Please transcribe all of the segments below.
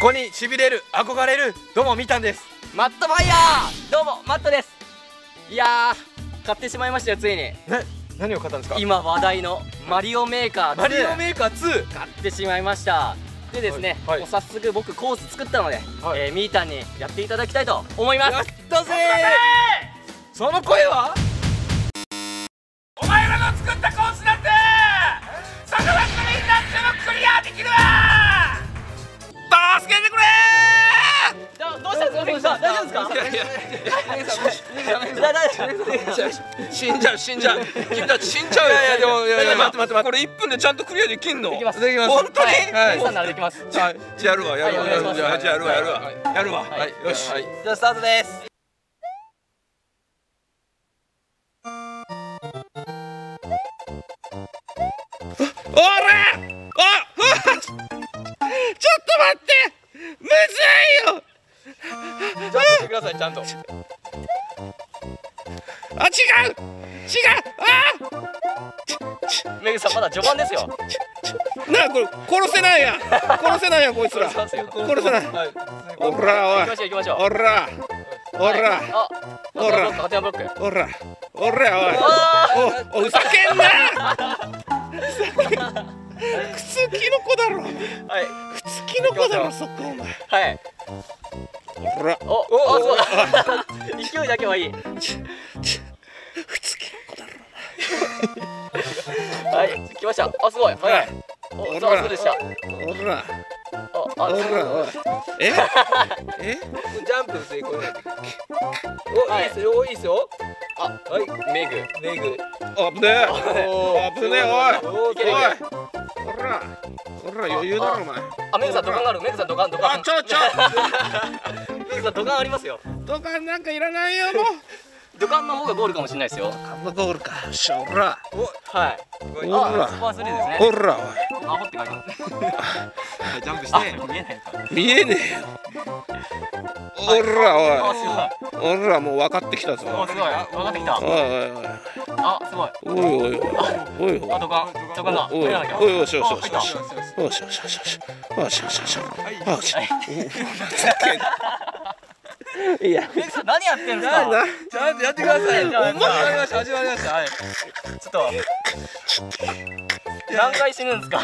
こにしびれる、憧れる、どうもみたんです。マットファイヤー、どうもマットです。いやー、買ってしまいましたよ、ついに。何を買ったんですか？今話題のマリオメーカー2、マリオメーカー2買ってしまいました。でですね、もう早速僕コース作ったので、みーたんにやっていただきたいと思います。やったぜー。その声は？お前らの作ったコースなんてサクラクリーンなんてもクリアできるわー。助けてくれー。どうしたんですか？大丈夫ですか？死んじゃう死んじゃう君たち死んじゃう。いやでも待って待って、これ1分でちゃんとクリアできんの？できます。本当に？皆さんならできます。やるわ。よし、じゃあスタートです。おらあっ、ちょっと待って、むずいよ。ちゃんとしてください、ちゃんと。あ、違う。あ、めぐさんまだ序盤ですよ。なあ、これ殺せないや、殺せないや、こいつら。殺せない。おら、おい。おら、おら、おら、おら、おら、おい。お、ふざけんな。くつきのこだろ。はい。くつきのこだろ、そこお前。はい。ほら、お、勢いだけはいい。ふつきのこだろ。はい、来ました。あ、すごい。はい。お、そうでした。ほら。あ、ほら。え？ジャンプですね、これ。お、いいですよ、いいですよ。あ、はい、メグ。あぶねえ。あぶねえ、おい。ほら、余裕だろお前。あ、メグさんドカンある。メグさんドカン。あ、メグさんドカンありますよ。ドカンなんかいらないよもう。ドカンの方がゴールかもしれないですよ。ドカンのゴールか。ほら。はい。ほら。あほって書いてます。ジャンプして見えないから。見えねえ。ほらおい。ほらもう分かってきたぞ。すごい。分かってきた。あ、すごい。おい。あ、ドカンだ。おい。いや、メグさん何やってるんですか？ちゃんとやってください。始まりました。はい。ちょっと何回死ぬんですか？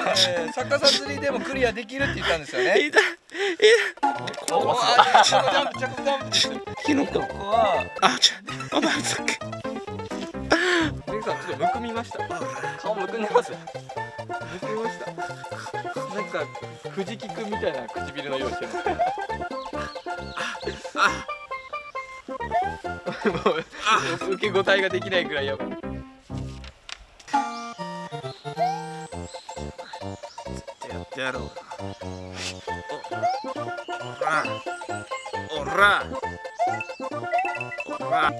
逆さ釣りでもクリアできるって言ったんですよね。キノコはあ、ちょっとさっき。メグさんちょっとむくみました。顔むくんでます。むくみました。なんか藤木くんみたいな唇の色してる。受け答えができないくらいやばい。やってやろう。おら。おあ。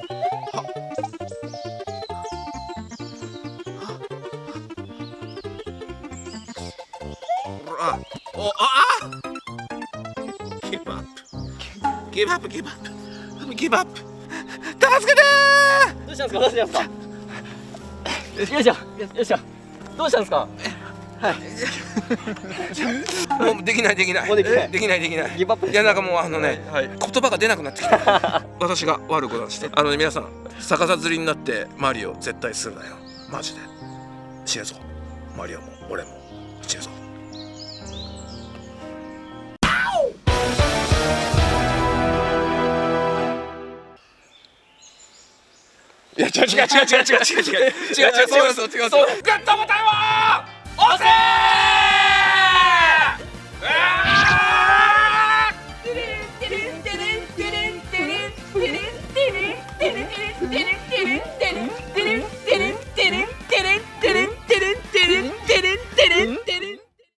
ギブアップ。助けてー。どうしたんですか。よいしょ。どうしたんですか。はい。もうできない。ギブアップ。いやなんかもう言葉が出なくなってきた。私が悪いことして。皆さん逆さ釣りになってマリオ絶対するなよ。マジで。死ぬぞ。マリオも俺も死ぬぞ。いや違う。そう。グッドボタンは押せー。